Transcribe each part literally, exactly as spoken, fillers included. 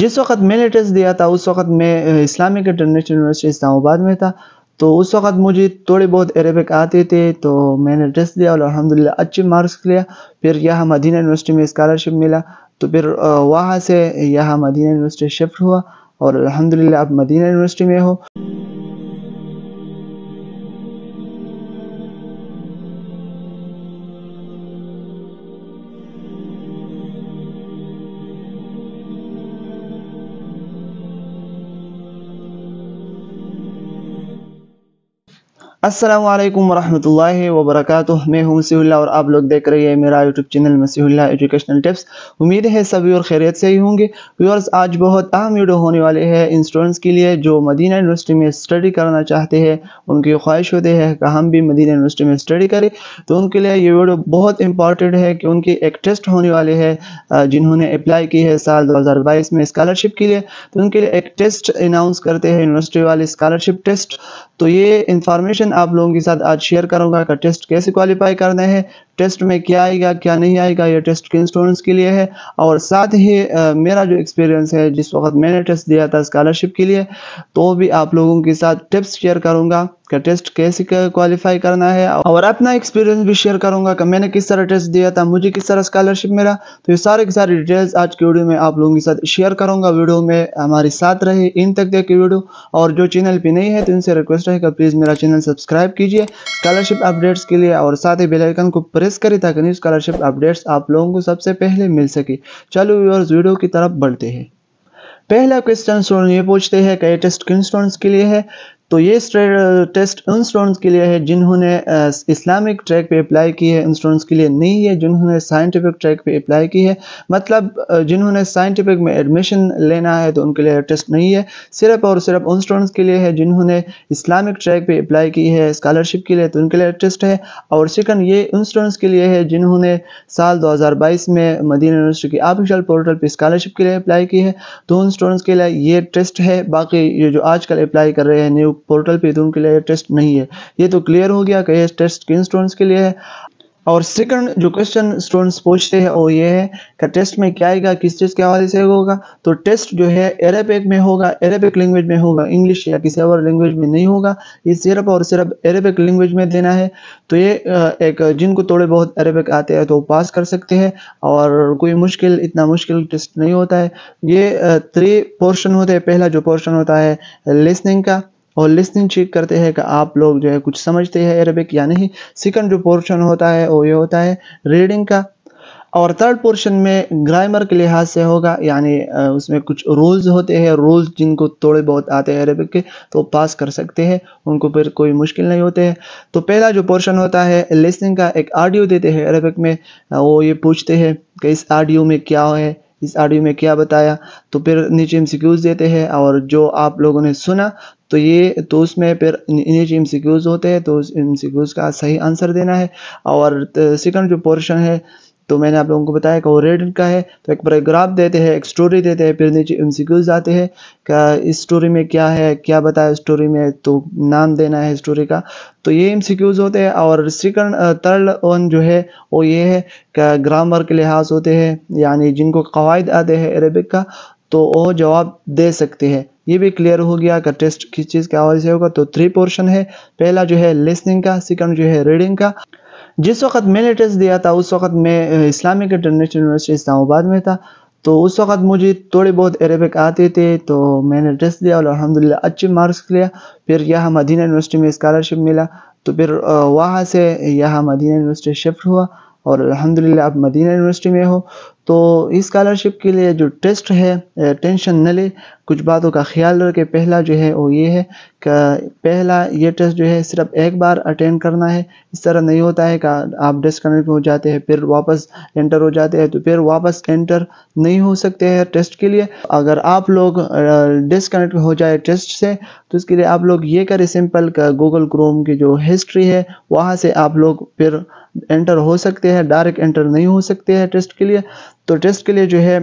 जिस वक्त मैं लेटेस्ट दिया था उस वक्त मैं इस्लामिक इंटरनेशनल यूनिवर्सिटी इस्लामाबाद में था, तो उस वक्त मुझे थोड़े बहुत अरेबिक आते थे, तो मैंने टेस्ट दिया और अल्हम्दुलिल्लाह अच्छे मार्क्स लिया। फिर यहाँ मदीना यूनिवर्सिटी में स्कॉलरशिप मिला, तो फिर वहाँ से यहाँ मदीना यूनिवर्सिटी शिफ्ट हुआ और अल्हम्दुलिल्लाह अब मदीना यूनिवर्सिटी में हो। अस्सलामु अलैकुम वरहमतुल्लाहि वबरकातुह। मैं हूं मसीहुल्लाह और आप लोग देख रहे हैं मेरा YouTube channel Masihullah educational tips. उम्मीद है सभी और खैरियत से ही होंगे। व्यूअर्स, आज बहुत अहम वीडियो होने वाले हैं इन स्टूडेंट्स के लिए जो मदीना यूनिवर्सिटी में स्टडी करना चाहते हैं। उनकी ख्वाहिश होती है कि हम भी मदीना यूनिवर्सिटी में स्टडी करें, तो उनके लिए ये वीडियो बहुत इंपॉर्टेंट है कि उनकी एक टेस्ट होने वाले है जिन्होंने अप्लाई की है साल दो हज़ार बाईस में स्कॉलरशिप के लिए, तो उनके लिए एक टेस्ट अनाउंस करते हैं यूनिवर्सिटी वाले, स्कॉलरशिप टेस्ट। तो ये इंफॉर्मेशन आप लोगों के साथ आज शेयर करूंगा कि टेस्ट कैसे क्वालिफाई करना है, टेस्ट में क्या आएगा क्या नहीं आएगा, ये टेस्ट किन स्टूडेंट्स के लिए है। और साथ ही आ, मेरा जो एक्सपीरियंस है जिस वक्त मैंने टेस्ट दिया था स्कॉलरशिप के लिए, तो भी आप लोगों के साथ टिप्स शेयर करूंगा कि टेस्ट कैसे क्वालिफाई करना है, और अपना एक्सपीरियंस भी शेयर करूंगा कि मैंने किस तरह टेस्ट दिया था, मुझे किस तरह स्कॉलरशिप मिला। तो ये सारे के सारे डिटेल्स आज की वीडियो में आप लोगों के साथ शेयर करूंगा। वीडियो में हमारे साथ रहे इन तक तक की वीडियो, और जो चैनल पर नहीं है तो इनसे रिक्वेस्ट है कि प्लीज़ मेरा चैनल सब्सक्राइब कीजिए स्कॉलरशिप अपडेट्स के लिए, और साथ ही बेल आइकन को प्रेस करें ताकि न्यू स्कॉलरशिप अपडेट्स आप लोगों को सबसे पहले मिल सके। चलो व्यूअर्स, वीडियो की तरफ बढ़ते हैं। पहला क्वेश्चन स्टूडेंट ये पूछते हैं कि ये टेस्ट किन स्टूडेंट्स के लिए है। तो ये टेस्ट उन स्टूडेंट्स के लिए है जिन्होंने इस्लामिक ट्रैक पे अप्लाई की है, उन स्टूडेंट्स के लिए नहीं है जिन्होंने साइंटिफिक ट्रैक पे अप्लाई की है। मतलब जिन्होंने साइंटिफिक में एडमिशन लेना है तो उनके लिए टेस्ट नहीं है, सिर्फ और सिर्फ उन स्टूडेंट्स के लिए है जिन्होंने इस्लामिक ट्रैक पे अप्लाई की है स्कॉलरशिप के लिए, तो उनके लिए टेस्ट है। और सेकंड, ये उन स्टूडेंट्स के लिए है जिन्होंने साल दो हज़ार बाईस में मदीना यूनिवर्सिटी की ऑफिशियल पोर्टल पर स्कॉलरशिप के लिए अप्लाई की है, तो उन स्टूडेंट्स के लिए ये टेस्ट है। बाकी ये जो आजकल अप्लाई कर रहे हैं न्यू पोर्टल पे, तो उनके लिए टेस्ट नहीं है। ये तो क्लियर हो गया कि ये टेस्ट किन स्टूडेंट्स के लिए है। और सेकंड जो क्वेश्चन स्टूडेंट्स पूछते हैं वो ये है कि टेस्ट में क्या आएगा, किस चीज़ के हवाले से होगा। तो टेस्ट जो है अरेबिक में होगा, अरेबिक लैंग्वेज में होगा, इंग्लिश या किसी और लैंग्वेज में नहीं होगा। ये सिर्फ और सिर्फ अरेबिक लैंग्वेज में देना है। तो ये एक जिनको थोड़े बहुत अरेबिक आते हैं तो पास कर सकते हैं, और कोई मुश्किल इतना मुश्किल टेस्ट नहीं होता है। ये थ्री पोर्शन होते हैं। पहला जो पोर्शन होता है लिसनिंग का, और लिसनिंग चेक करते हैं कि आप लोग जो है कुछ समझते हैं अरबिक या नहीं। सेकंड जो पोर्शन होता है वो ये होता है रीडिंग का, और थर्ड पोर्शन में ग्रामर के लिहाज से होगा, यानी उसमें कुछ रूल्स होते हैं। रूल्स जिनको थोड़े बहुत आते हैं अरबिक के तो पास कर सकते हैं, उनको फिर कोई मुश्किल नहीं होते हैं। तो पहला जो पोर्शन होता है लिसनिंग का, एक ऑडियो देते हैं अरबिक में, वो ये पूछते हैं कि इस ऑडियो में क्या है, इस ऑडियो में क्या बताया। तो फिर नीचे एमसीक्यूज देते हैं, और जो आप लोगों ने सुना तो ये तो उसमें फिर नीचे एमसीक्यूज होते हैं, तो उस एमसीक्यूज का सही आंसर देना है। और सेकंड जो पोर्शन है तो मैंने आप लोगों को बताया कि वो रीडिंग का है, तो एक पैराग्राफ देते हैं, एक स्टोरी देते हैं, फिर नीचे एमसीक्यूज आते हैं कि इस स्टोरी में क्या है, क्या बताया स्टोरी में, तो नाम देना है स्टोरी का। तो ये एमसीक्यूज होते हैं। और सेकंड थर्ड वन जो है वो ये है कि ग्रामर के लिहाज होते हैं, यानी जिनको कवायद आते हैं अरबिक का तो वो जवाब दे सकते हैं। ये भी क्लियर हो गया कि टेस्ट किस चीज़ के हवाले से होगा। तो थ्री पोर्शन है, पहला जो है लिसनिंग का, सेकंड जो है रीडिंग का। जिस वक्त मैंने टेस्ट दिया था उस वक्त मैं इस्लामिक इंटरनेशनल यूनिवर्सिटी इस्लामाबाद में था, तो उस वक्त मुझे थोड़े बहुत अरेबिक आते थे, तो मैंने टेस्ट दिया और अल्हम्दुलिल्लाह अच्छे मार्क्स लिया। फिर यहाँ मदीना यूनिवर्सिटी में स्कॉलरशिप मिला, तो फिर वहाँ से यहाँ मदीना यूनिवर्सिटी शिफ्ट हुआ और अल्हम्दुलिल्लाह अब मदीना यूनिवर्सिटी में हो। तो इस स्कॉलरशिप के लिए जो टेस्ट है टेंशन न ले, कुछ बातों का ख्याल रखें। पहला जो है वो ये है कि पहला ये टेस्ट जो है सिर्फ एक बार अटेंड करना है। इस तरह नहीं होता है कि आप डिस्कनेक्ट हो जाते हैं फिर वापस एंटर हो जाते हैं, तो फिर वापस एंटर नहीं हो सकते हैं टेस्ट के लिए। अगर आप लोग डिस्कनेक्ट हो जाए टेस्ट से तो इसके लिए आप लोग ये करें सिंपल, गूगल क्रोम की जो हिस्ट्री है वहाँ से आप लोग फिर एंटर हो सकते हैं, डायरेक्ट एंटर नहीं हो सकते हैं टेस्ट के लिए। तो टेस्ट के लिए जो है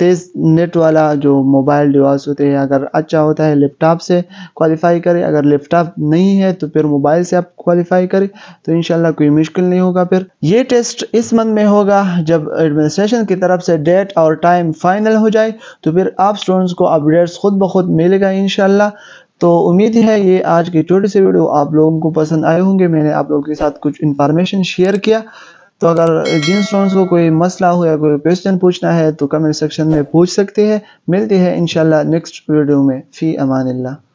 तेज़ नेट वाला जो मोबाइल डिवाइस होते हैं, अगर अच्छा होता है लैपटॉप से क्वालिफाई करें, अगर लैपटॉप नहीं है तो फिर मोबाइल से आप क्वालिफाई करें, तो इंशाल्लाह कोई मुश्किल नहीं होगा। फिर ये टेस्ट इस मंथ में होगा, जब एडमिनिस्ट्रेशन की तरफ से डेट और टाइम फाइनल हो जाए तो फिर आप स्टूडेंट्स को अपडेट्स खुद ब खुद मिलेगा इंशाल्लाह। तो उम्मीद है ये आज की छोटी सी वीडियो आप लोगों को पसंद आए होंगे, मैंने आप लोगों के साथ कुछ इन्फॉर्मेशन शेयर किया। तो अगर जिन स्टूडेंट्स को कोई मसला हो या कोई क्वेश्चन पूछना है तो कमेंट सेक्शन में पूछ सकते हैं। मिलते हैं इंशाल्लाह नेक्स्ट वीडियो में। फी अमानिल्लाह।